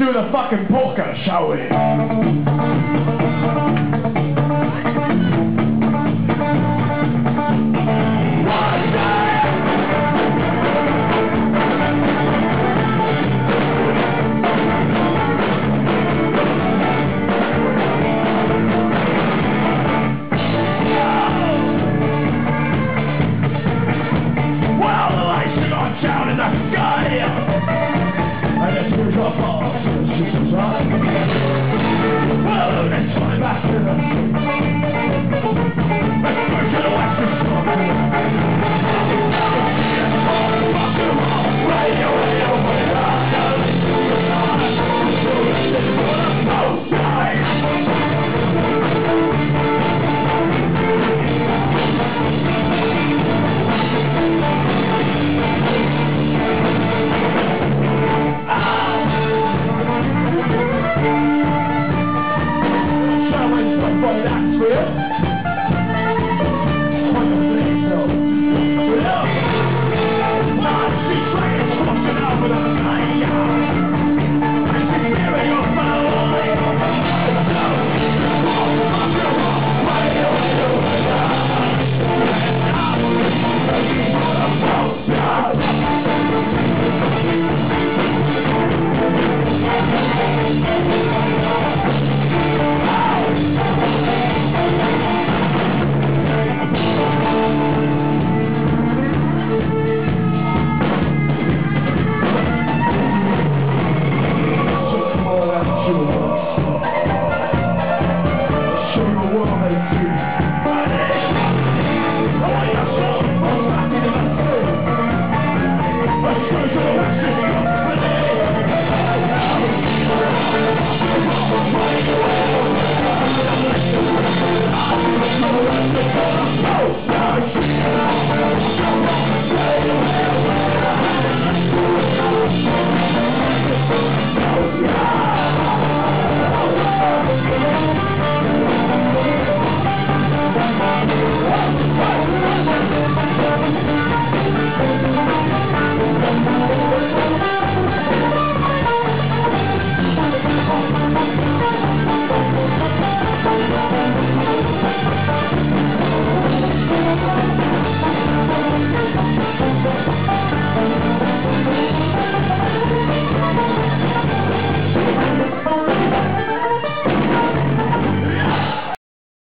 let's do the fucking polka, shall we?